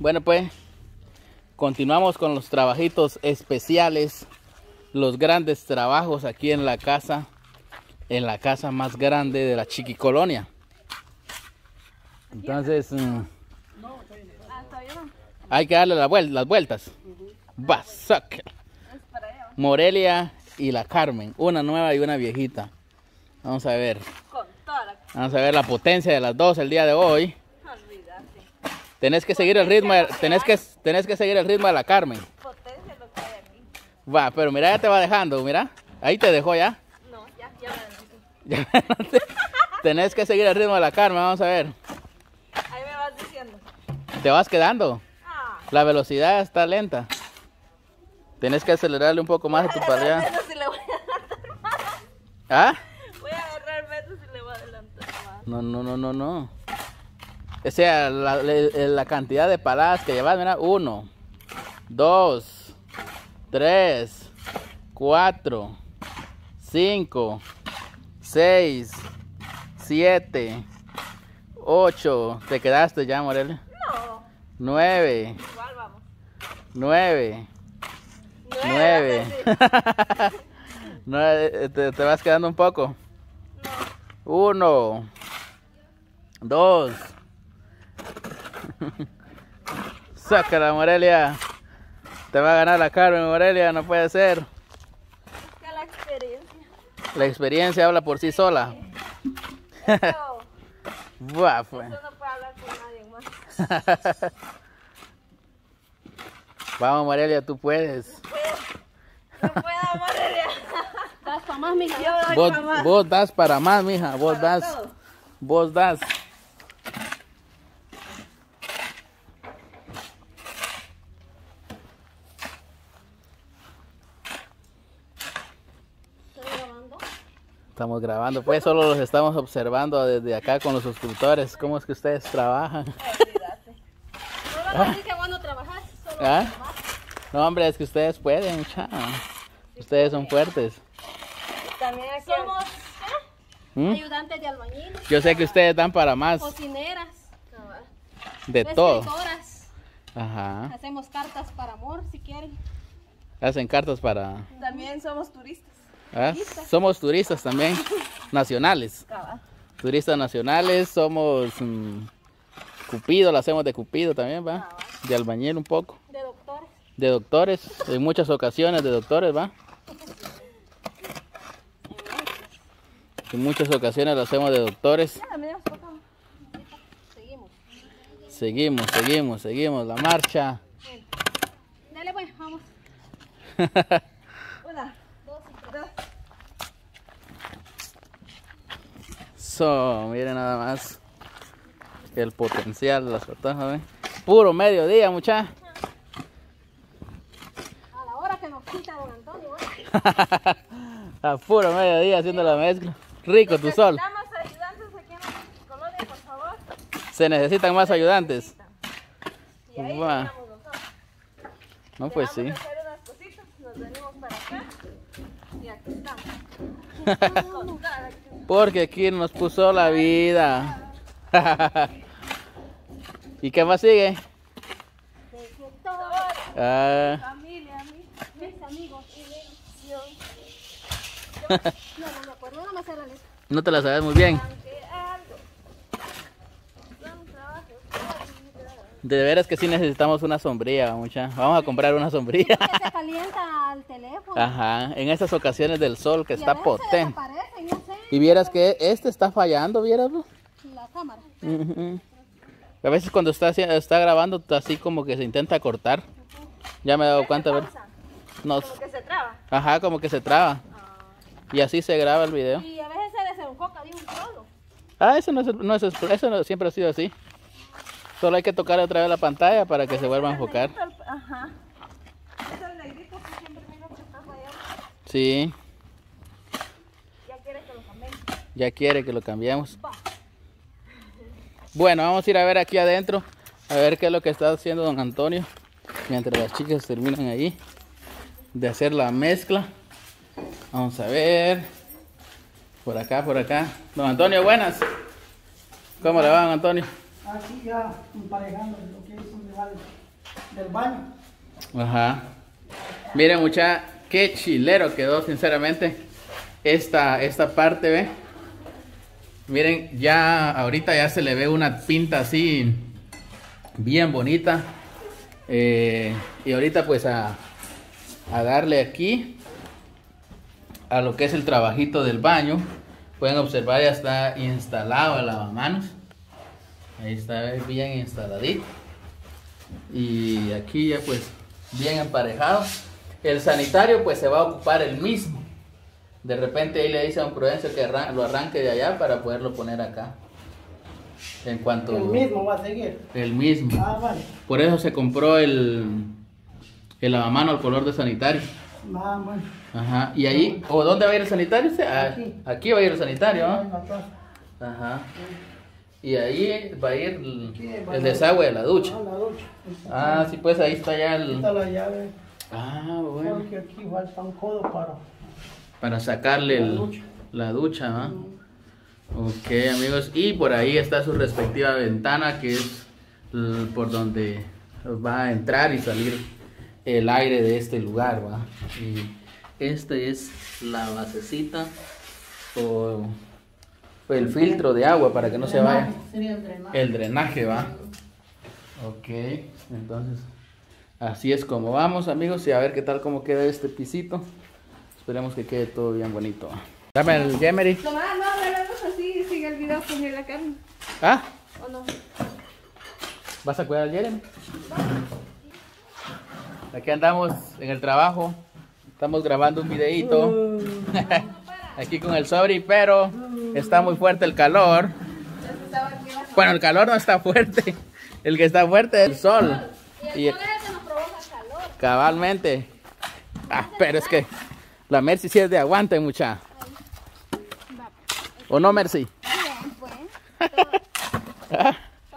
Bueno, pues continuamos con los trabajitos especiales, los grandes trabajos aquí en la casa más grande de la Chiquicolonia. Entonces hay que darle las vueltas. Basaca, Morelia y la Carmen, una nueva y una viejita. Vamos a ver. Vamos a ver la potencia de las dos el día de hoy. Tenés que seguir el ritmo, tenés que seguir el ritmo de la Carmen. Potencia lo que hay aquí. Va, pero mira, ya te va dejando, mira. Ahí te dejó ya. No, ya me dejó. Tenés que seguir el ritmo de la Carmen, vamos a ver. Ahí me vas diciendo. Te vas quedando. Ah. La velocidad está lenta. Tenés que acelerarle un poco más a tu para allá. ¿Ah? Voy a agarrar metros y le voy a adelantar más. No. O sea, la cantidad de paladas que llevas, mira, 1, 2, 3, 4, 5, 6, 7, 8. ¿Te quedaste ya, Morelia? No. 9. Igual vamos. 9. ¿Te vas quedando un poco? No. 1, 2. Sácala, Morelia. Te va a ganar la Carmen, Morelia. No puede ser. La experiencia. La experiencia habla por sí sola. Eso, buah, pues. Eso no puede hablar con nadie más. Vamos, Morelia, tú puedes. No puedo, Morelia. Das para más, mija. Vos das para más, mija. Vos das. Estamos grabando, pues solo los estamos observando desde acá con los suscriptores. ¿Cómo es que ustedes trabajan? No vas a decir que cuando trabajas, solo trabajas. No, hombre, es que ustedes pueden, chao. Ustedes son fuertes. También aquí somos ayudantes de albañil. Yo sé que ustedes dan para más. Cocineras. De todo. Escritoras. Ajá. Hacemos cartas para amor, si quieren. Hacen cartas para... También somos turistas. ¿Ah? Somos turistas también, nacionales. Turistas nacionales, somos Cupido, la hacemos de Cupido también, ¿va? De albañil un poco. De doctores. De doctores, en muchas ocasiones de doctores, ¿va? En muchas ocasiones la hacemos de doctores. Seguimos la marcha. Dale pues, vamos. Hola. So, miren nada más el potencial de las tortajas, ¿eh? Puro mediodía, mucha. A la hora que nos quita don Antonio, ¿eh? A puro mediodía haciendo la mezcla. Rico tu sol. ¿Necesitan más ayudantes aquí en la colonia, por favor? Se necesitan más ayudantes. Y ahí estamos nosotros. No, pues sí. Hacer unas cositas, nos venimos para acá. Y aquí estamos. Porque aquí nos puso la vida. ¿Y qué más sigue? Familia, mis amigos. No me acuerdo, no me sé la lista. No te la sabes muy bien. De veras que sí necesitamos una sombrilla, mucha. Vamos a comprar una sombrilla. Sí, porque se calienta el teléfono. Ajá, en estas ocasiones del sol que está potente. No sé, y vieras que este está fallando, vieras. La cámara. A veces cuando está grabando así como que se intenta cortar. Ya me he dado cuenta, ¿verdad? No. Como que se traba. Ajá, como que se traba. Y así se graba el video. Y a veces se desenfoca de un solo. Ah, eso no, siempre ha sido así. Solo hay que tocar otra vez la pantalla para que se vuelva a enfocar. Ajá. Es el negrito que siempre miro que está fallando. Sí. Ya quiere que lo cambiemos. Bueno, vamos a ir a ver aquí adentro. A ver qué es lo que está haciendo don Antonio. Mientras las chicas terminan ahí de hacer la mezcla. Vamos a ver. Por acá. Don Antonio, buenas. ¿Cómo le va, don Antonio? así ya emparejando lo que es donde va del baño. Ajá. Miren, mucha, qué chilero quedó sinceramente esta parte, ¿ve? Miren, ya ahorita ya se le ve una pinta así bien bonita. Y ahorita pues a darle aquí a lo que es el trabajito del baño. Pueden observar, ya está instalado el lavamanos. Ahí está bien instaladito. Y aquí ya pues bien emparejado. El sanitario pues se va a ocupar el mismo. De repente ahí le dice a don Prudencio que lo arranque de allá para poderlo poner acá. En cuanto el mismo va a seguir. El mismo. Ah, vale. Por eso se compró el lavamanos al color de sanitario. Ah, bueno. Ajá. ¿Y ahí? ¿O dónde va a ir el sanitario? Aquí va a ir el sanitario, ¿no? Ajá. Y ahí va a ir el desagüe de la ducha. Ah, sí, pues ahí está ya el... Está la llave. Ah, bueno. Porque aquí falta un codo para sacarle la ducha, ¿no? Ok, amigos, y por ahí está su respectiva ventana, que es por donde va a entrar y salir el aire de este lugar, ¿va? Y esta es la basecita o el filtro de agua para que no se vaya. Sería el drenaje. El drenaje, ¿va? Ok, entonces así es como vamos, amigos, y a ver qué tal cómo queda este pisito. Esperemos que quede todo bien bonito. Dame el Gemery. No, hablamos así, sigue el video con la carne. ¿Ah? ¿O no? ¿Vas a cuidar al Jeremy? Aquí andamos en el trabajo. Estamos grabando un videíto. Aquí con el Sobri, pero está muy fuerte el calor. Bueno, el calor no está fuerte. El que está fuerte es el sol. Y el sol es el que nos provoca calor. Cabalmente. Ah, pero es que la Mercy sí es de aguante, mucha. ¿O no, Mercy? Bien, pues. Todas.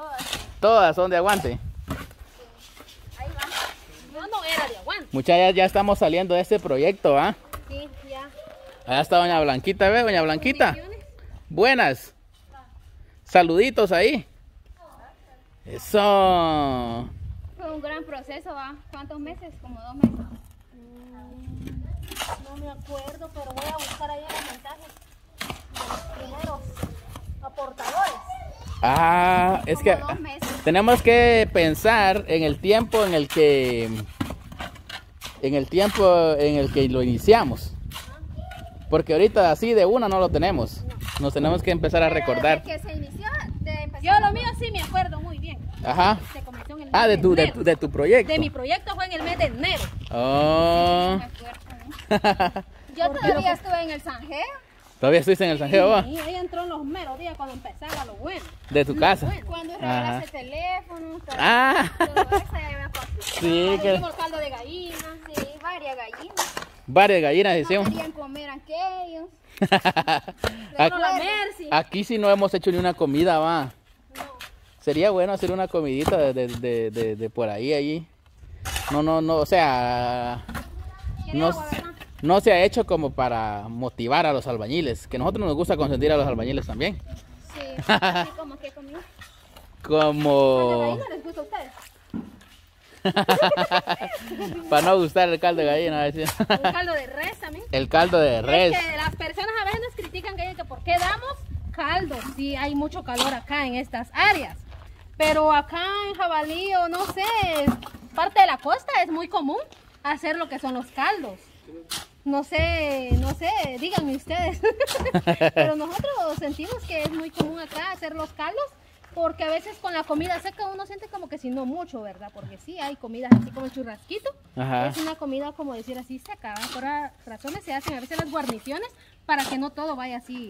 Todas son de aguante. Sí. Ahí va. Yo no era de aguante. Muchachas, ya estamos saliendo de este proyecto, ¿ah? Sí, ya. Allá está doña Blanquita, ¿ves, doña Blanquita? Buenas. Ah. Saluditos ahí. Oh. Eso. Fue un gran proceso, ¿ah? ¿Cuántos meses? Como 2 meses. No me acuerdo, pero voy a buscar ahí los mensajes. Primeros aportadores. Ah, es que tenemos que pensar en el tiempo en el que lo iniciamos, porque ahorita así de una no lo tenemos. Nos tenemos que empezar a recordar. Pero desde que se inició, yo lo mío sí me acuerdo muy bien. Ajá. Se comenzó en el mes de tu proyecto. De mi proyecto fue en el mes de enero. Oh. Sí, yo todavía estuve en el zanjeo. ¿Todavía estuviste en el zanjeo? Sí, ahí entró en los meros días cuando empezaba lo bueno. ¿De tu casa? Bueno. Cuando regalaste teléfono, todo eso ya me hicimos caldo de gallinas, sí, varias gallinas. Varias gallinas hicimos. No querían comer aquellos. Aquí sí no hemos hecho ni una comida, va. No. Sería bueno hacer una comidita de por ahí, allí. No, o sea... No se ha hecho como para motivar a los albañiles, que nosotros nos gusta consentir a los albañiles también. Sí, así como que conmigo. Como... ¿Para les gusta a ustedes? Para no gustar el caldo de gallina. El caldo de res también. El caldo de res. Es que las personas a veces nos critican que por qué damos caldo. Sí, hay mucho calor acá en estas áreas, pero acá en Jabalí o no sé, parte de la costa es muy común hacer lo que son los caldos. No sé, díganme ustedes. Pero nosotros sentimos que es muy común acá hacer los caldos, porque a veces con la comida seca uno siente como que si no mucho, ¿verdad? Porque sí, hay comidas así como el churrasquito. Ajá. Es una comida como decir así seca, ¿verdad? Por razones se hacen a veces las guarniciones para que no todo vaya así,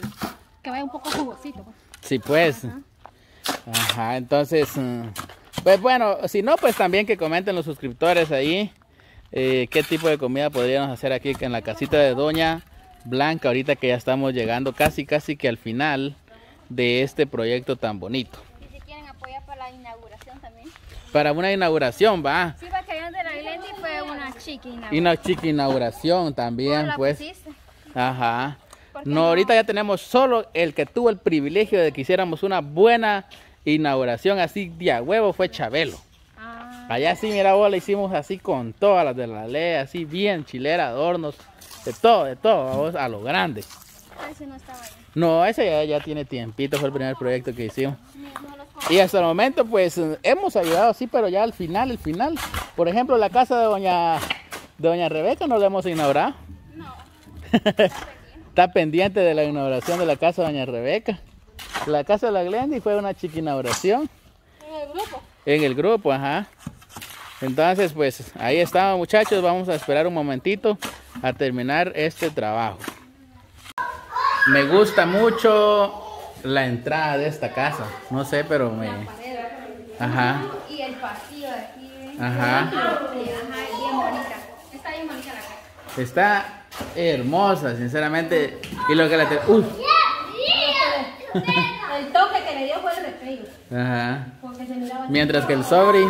que vaya un poco jugosito. Sí, pues. Ajá, ajá, entonces, pues bueno, si no, pues también que comenten los suscriptores ahí. ¿Qué tipo de comida podríamos hacer aquí en la casita de doña Blanca? Ahorita que ya estamos llegando casi que al final de este proyecto tan bonito. Y si quieren apoyar para la inauguración también. Para una inauguración, va. Sí, para que hayan de la Glendi fue una chiqui inauguración. Y una chiqui inauguración también, la pues. Pusiste. Ajá. No, ahorita ya tenemos solo el que tuvo el privilegio de que hiciéramos una buena inauguración así de a huevo fue Chabelo. Allá sí, mira vos, la hicimos así con todas las de la ley, así bien chilera, adornos, de todo, vos, a lo grande. Ese no estaba allá. No, ese ya tiene tiempito, fue el primer proyecto que hicimos. Y hasta el momento pues hemos ayudado, sí, pero ya al final, Por ejemplo, la casa de Doña Rebeca no la hemos inaugurado. No. Está pendiente de la inauguración de la casa de Doña Rebeca. La casa de la Glendy fue una chica inauguración. En el grupo. En el grupo, ajá. Entonces, pues, ahí estamos, muchachos. Vamos a esperar un momentito a terminar este trabajo. Me gusta mucho la entrada de esta casa. No sé, pero me... Ajá. Y el pasillo de aquí. Ajá. Está bien bonita la casa. Está hermosa, sinceramente. Y lo que la... ¡Uy! El toque que le dio fue el recreo. Ajá. Mientras que el Sobri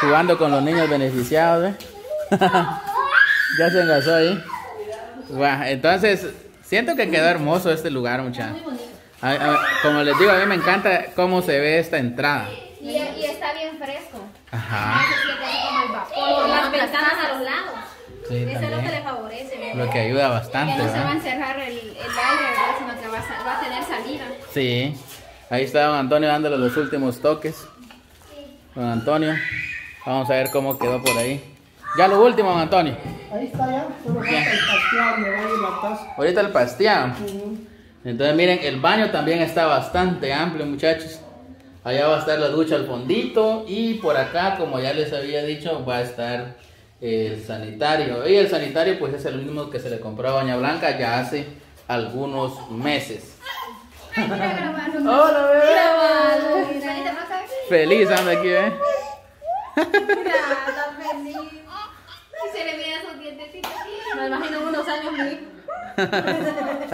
jugando con los niños beneficiados, ¿eh? Ya se engasó ahí. Wow. Entonces, siento que quedó hermoso este lugar, muchachos. Como les digo, a mí me encanta cómo se ve esta entrada. Y está bien fresco. Ajá. Con las ventanas a los lados. Sí, eso es lo que le favorece, ¿verdad? Lo que ayuda bastante. Ya no se va a encerrar el aire, ¿verdad? Sino que va a tener salida. Sí. Ahí está don Antonio dándole los últimos toques. Don Antonio. Vamos a ver cómo quedó por ahí. Ya lo último, don Antonio. Ahí está ya. Solo falta el pasteado, me voy a matar. Ahorita el pasteado. Entonces miren, el baño también está bastante amplio, muchachos. Allá va a estar la ducha al fondito. Y por acá, como ya les había dicho, va a estar el sanitario. Y el sanitario pues es el mismo que se le compró a Doña Blanca ya hace algunos meses. Ay, mira, hola, bebé. Mira. Feliz anda aquí, ¿eh? Mira, se le mira esos dientecitos. Me imagino unos años muy...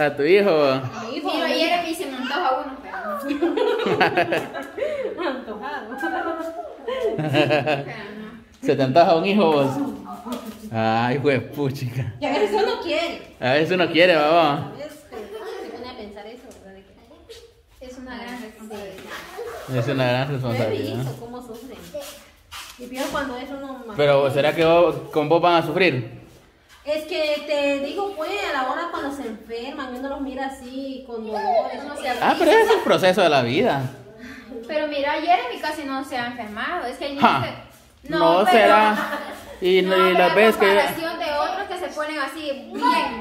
A tu hijo. A mi hijo. Sí, ayer a mí se me antoja uno, pero... Antojado. ¿Se te antoja un hijo vos? Ay, huepuchica. Y a veces uno quiere. A veces uno quiere, babá. Se pone a pensar eso, ¿verdad? Es una gran responsabilidad. Es una gran responsabilidad. ¿Cómo sufren? Y peor cuando es uno más. Pero ¿será que vos, con vos van a sufrir? Es que te digo, pues, a la hora cuando se enferman, uno los mira así, con dolor, eso no se arruina. Ah, pero ese es el proceso de la vida. Pero mira, Jeremy casi no se ha enfermado, es que hay niños que... No, pero... será. Y, no, y las veces que... de otros que se ponen así,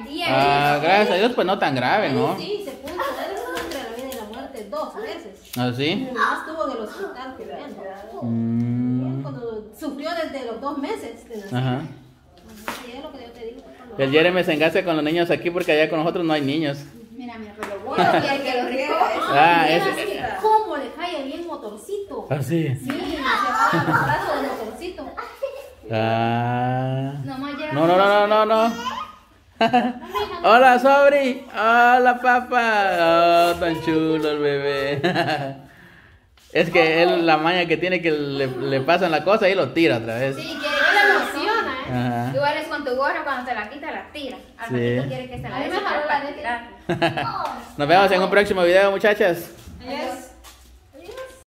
bien. Ah, gracias a Dios, pues no tan grave, ¿no? Sí, se puso, entre la vida y la muerte, 2 veces. ¿Ah, sí? Mi mamá estuvo en el hospital, que sufrió desde los 2 meses. Ajá. Sí, es lo que yo te digo. El Jeremy se engancha con los niños aquí porque allá con nosotros no hay niños. Mira, pero bueno, que los ricos. Ah, es que cómo le cae bien motorcito. Ah, sí. Sí, se va a los brazos del motorcito. Ah. No. Hola, Sobri. Hola, papá. Oh, tan chulo el bebé. Es que él, la maña que tiene, que le pasan la cosa y lo tira otra vez. Sí, que él emociona, ¿eh? Igual es con tu gorra, cuando te la quita, la tira. Al ratito quiere que se la dé. Nos vemos en un próximo video, muchachas. Adiós.